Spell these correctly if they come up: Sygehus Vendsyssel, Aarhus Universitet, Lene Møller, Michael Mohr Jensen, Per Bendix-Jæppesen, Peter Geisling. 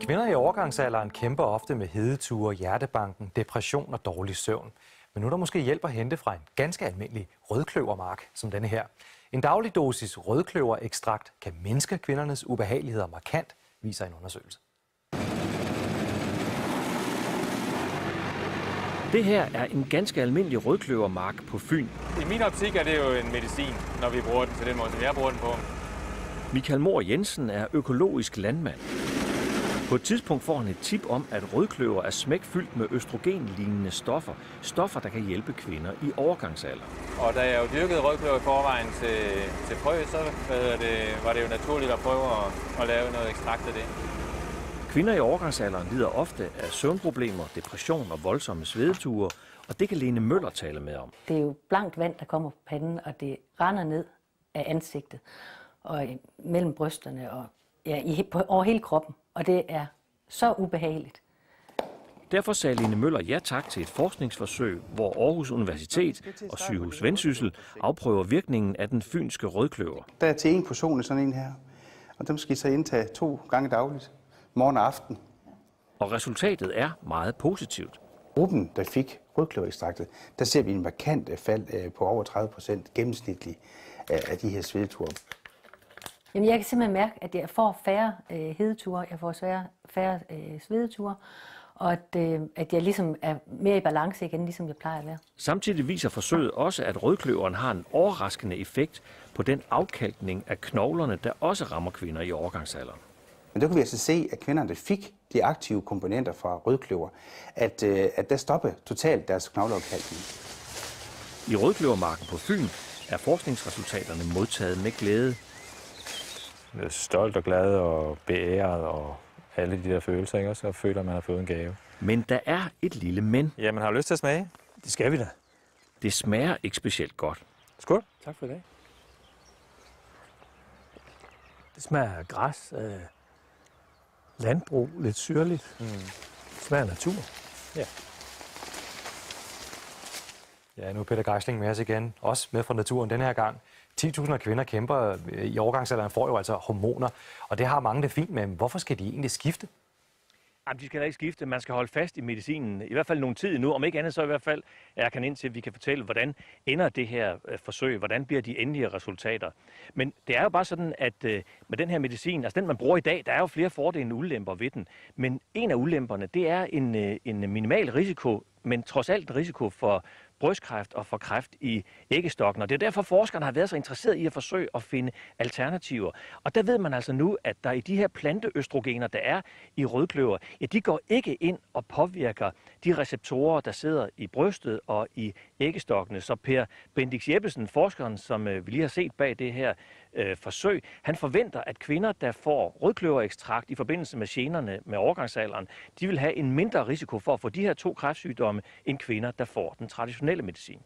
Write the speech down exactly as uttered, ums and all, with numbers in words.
Kvinder i overgangsalderen kæmper ofte med hedeture, hjertebanken, depression og dårlig søvn. Men nu er der måske hjælp at hente fra en ganske almindelig rødkløvermark som denne her. En daglig dosis rødkløverekstrakt kan mindske kvindernes ubehageligheder markant, viser en undersøgelse. Det her er en ganske almindelig rødkløvermark på Fyn. I min optik er det jo en medicin, når vi bruger den til den måde, som jeg bruger den på. Michael Mohr Jensen er økologisk landmand. På et tidspunkt får han et tip om, at rødkløver er smækfyldt med østrogenlignende stoffer. Stoffer, der kan hjælpe kvinder i overgangsalderen. Og da jeg jo dyrkede rødkløver i forvejen til, til frø, så det, var det jo naturligt at prøve at, at lave noget ekstrakt af det. Kvinder i overgangsalderen lider ofte af søvnproblemer, depression og voldsomme svedeture, og det kan Lene Møller tale med om. Det er jo blankt vand, der kommer på panden, og det render ned af ansigtet og mellem brysterne og ja, i, på, over hele kroppen. Og det er så ubehageligt. Derfor sagde Lene Møller ja tak til et forskningsforsøg, hvor Aarhus Universitet og Sygehus Vendsyssel afprøver virkningen af den fynske rødkløver. Der er til en portion sådan en her, og dem skal I så indtage to gange dagligt, morgen og aften. Og resultatet er meget positivt. Gruppen, der fik rødkløverekstraktet, der ser vi en markant fald på over tredive procent gennemsnitligt af de her svedeture. Jamen, jeg kan simpelthen mærke, at jeg får færre øh, hedeture, jeg får svære, færre øh, svedeture, og at, øh, at jeg ligesom er mere i balance igen, ligesom jeg plejer at være. Samtidig viser forsøget også, at rødkløveren har en overraskende effekt på den afkalkning af knoglerne, der også rammer kvinder i overgangsalderen. Men der kunne vi altså se, at kvinderne, der fik de aktive komponenter fra rødkløver, at, øh, at der stopper totalt deres knogleafkalkning. I rødkløvermarken på Fyn er forskningsresultaterne modtaget med glæde. Stolt og glad og beæret og alle de der følelser, ikke? Så føler man har fået en gave. Men der er et lille men. Ja, man har lyst til at smage. Det skal vi da. Det smager ikke specielt godt. Skål. Tak for i dag. Det smager af græs, øh, landbrug, lidt syrligt. Mm. Det smager af natur. Ja. Ja, nu er Peter Geisling med os igen. Også med fra naturen denne her gang. ti tusind kvinder kæmper i overgangsalderen, får jo altså hormoner, og det har mange det fint med. Hvorfor skal de egentlig skifte? Jamen, de skal da ikke skifte. Man skal holde fast i medicinen, i hvert fald nogen tid nu. Om ikke andet så i hvert fald, jeg kan indtil, at vi kan fortælle, hvordan ender det her forsøg, hvordan bliver de endelige resultater. Men det er jo bare sådan, at med den her medicin, altså den man bruger i dag, der er jo flere fordele end ulemper ved den. Men en af ulemperne, det er en, en minimal risiko, men trods alt en risiko for brystkræft og for kræft i æggestokken. Og det er derfor, forskerne har været så interesseret i at forsøge at finde alternativer. Og der ved man altså nu, at der i de her planteøstrogener, der er i rødkløver, ja, de går ikke ind og påvirker de receptorer, der sidder i brystet og i æggestokkene. Så Per Bendix-Jæppesen, forskeren, som vi lige har set bag det her øh, forsøg, han forventer, at kvinder, der får rødkløverekstrakt i forbindelse med generne med overgangsalderen, de vil have en mindre risiko for at få de her to kræftsygdomme end kvinder, der får den traditionelle medicin.